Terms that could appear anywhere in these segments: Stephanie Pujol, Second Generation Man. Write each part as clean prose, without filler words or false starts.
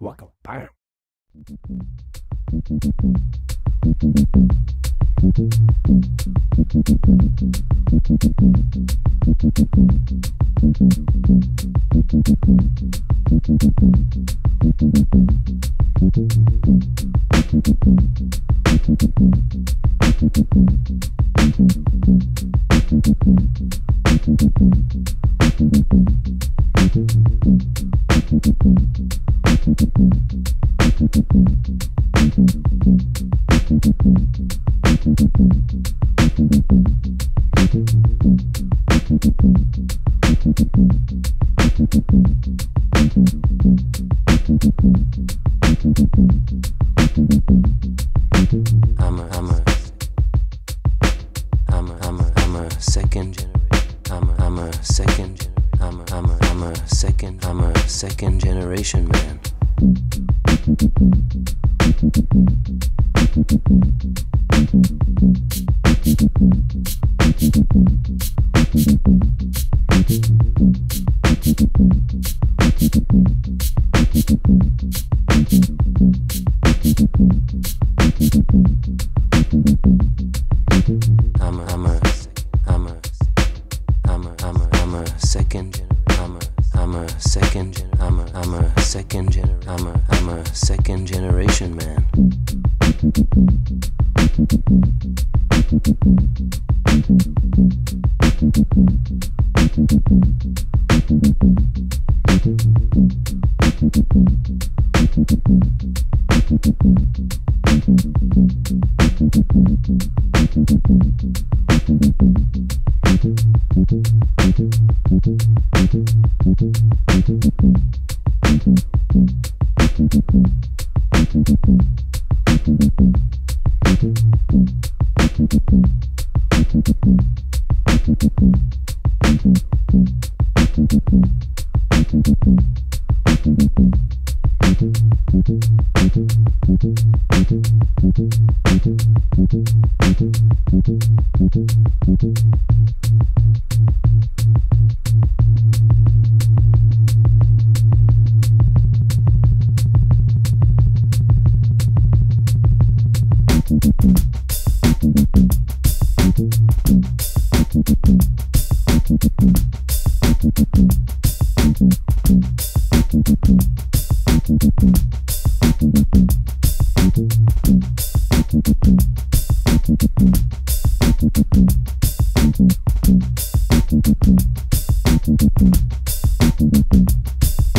Welcome. I'm a second generation man. I'm a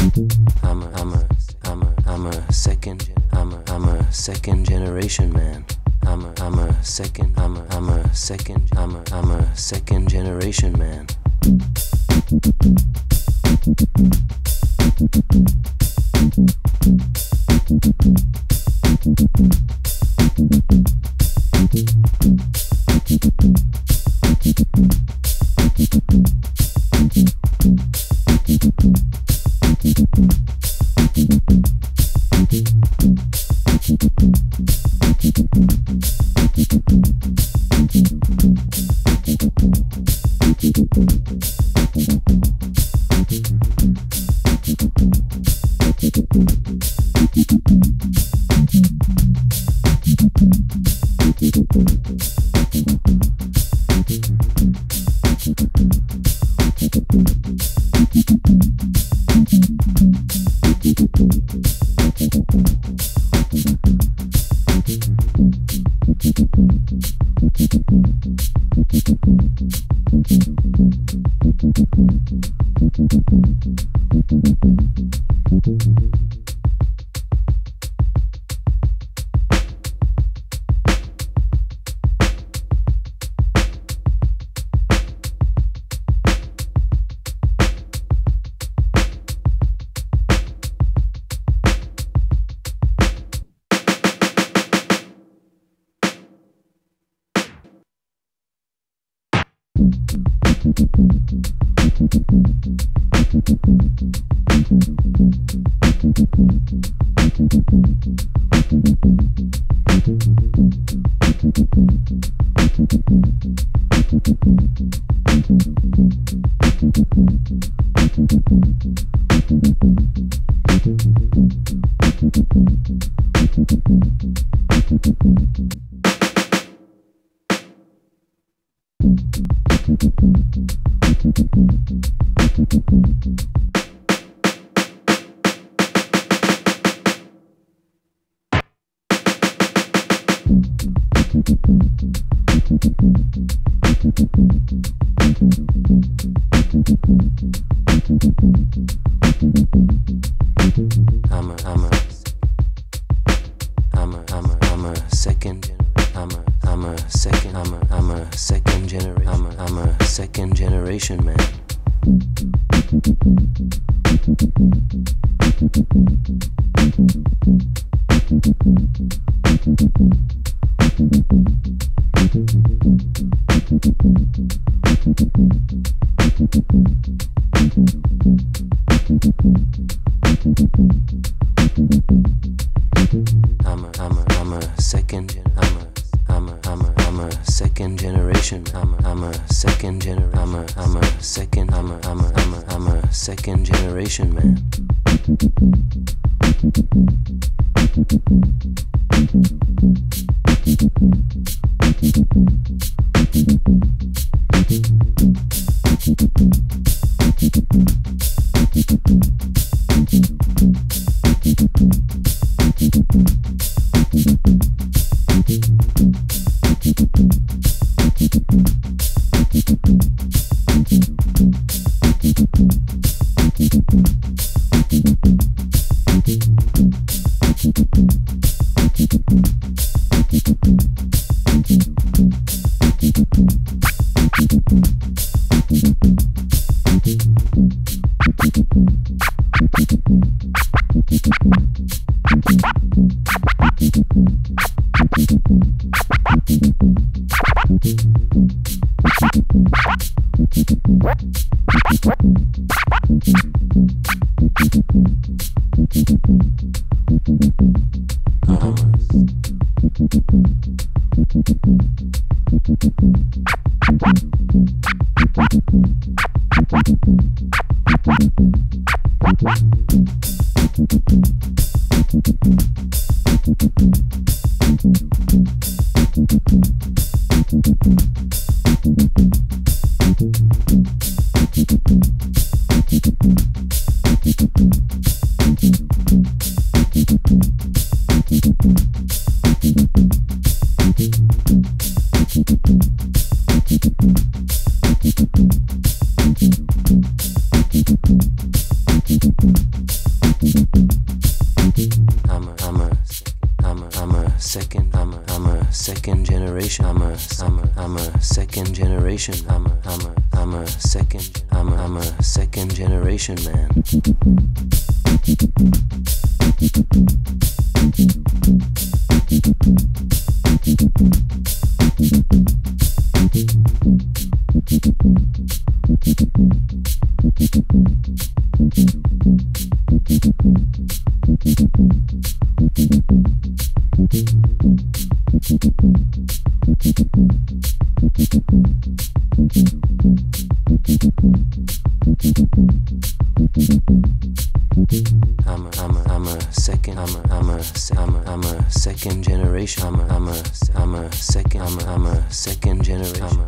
second generation man. I'm a second generation man. I'm a second generation man. Second Generation Man. Second Generation Man. I'm a second generation man.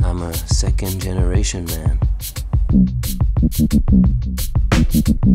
I'm a second generation man.